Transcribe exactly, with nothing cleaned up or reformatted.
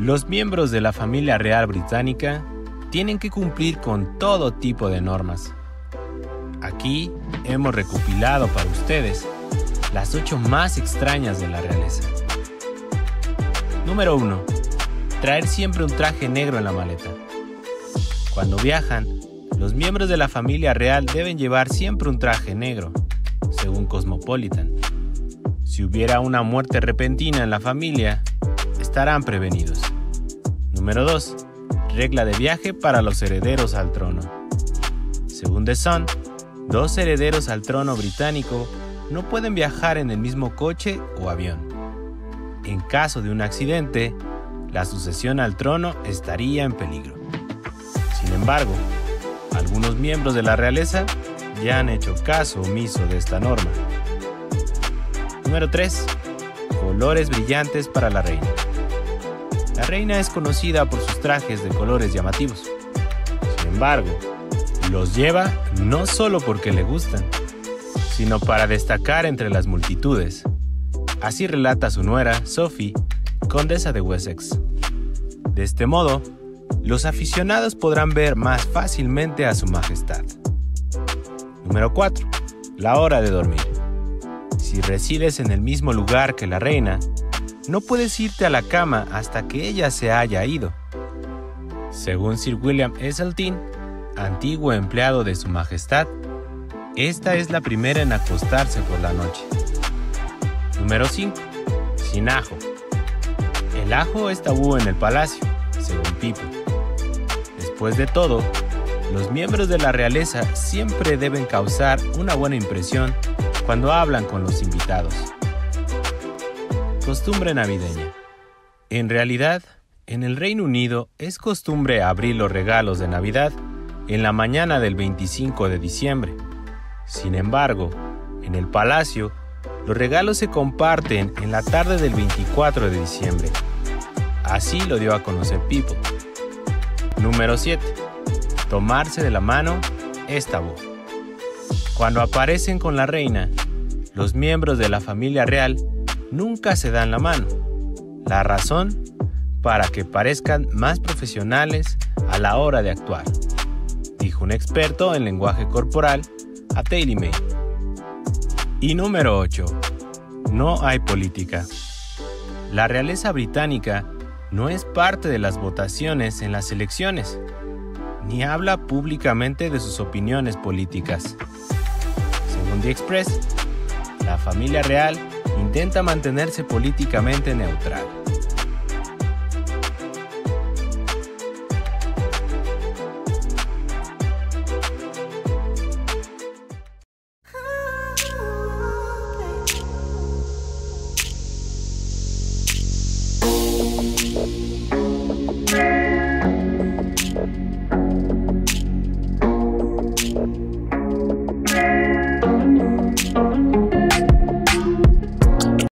Los miembros de la familia real británica tienen que cumplir con todo tipo de normas. Aquí hemos recopilado para ustedes las ocho más extrañas de la realeza. Número uno. Traer siempre un traje negro en la maleta. Cuando viajan, los miembros de la familia real deben llevar siempre un traje negro, según Cosmopolitan. Si hubiera una muerte repentina en la familia, estarán prevenidos. Número dos. Regla de viaje para los herederos al trono. Según The Sun, dos herederos al trono británico no pueden viajar en el mismo coche o avión. En caso de un accidente, la sucesión al trono estaría en peligro. Sin embargo, algunos miembros de la realeza ya han hecho caso omiso de esta norma. Número tres. Colores brillantes para la reina. La reina es conocida por sus trajes de colores llamativos. Sin embargo, los lleva no solo porque le gustan, sino para destacar entre las multitudes. Así relata su nuera, Sophie, condesa de Wessex. De este modo, los aficionados podrán ver más fácilmente a su majestad. Número cuatro. La hora de dormir. Si resides en el mismo lugar que la reina, no puedes irte a la cama hasta que ella se haya ido. Según Sir William Esaltín, antiguo empleado de su majestad, esta es la primera en acostarse por la noche. Número cinco. Sin ajo. El ajo es tabú en el palacio, según Pipo. Después de todo, los miembros de la realeza siempre deben causar una buena impresión cuando hablan con los invitados. Costumbre navideña. En realidad, en el Reino Unido es costumbre abrir los regalos de Navidad en la mañana del veinticinco de diciembre. Sin embargo, en el palacio, los regalos se comparten en la tarde del veinticuatro de diciembre. Así lo dio a conocer Pipo. Número siete. Tomarse de la mano es tabú. Cuando aparecen con la reina, los miembros de la familia real nunca se dan la mano. La razón, para que parezcan más profesionales a la hora de actuar, dijo un experto en lenguaje corporal a Daily Mail. Y número ocho. No hay política. La realeza británica no es parte de las votaciones en las elecciones, ni habla públicamente de sus opiniones políticas. Según The Express, la familia real intenta mantenerse políticamente neutral.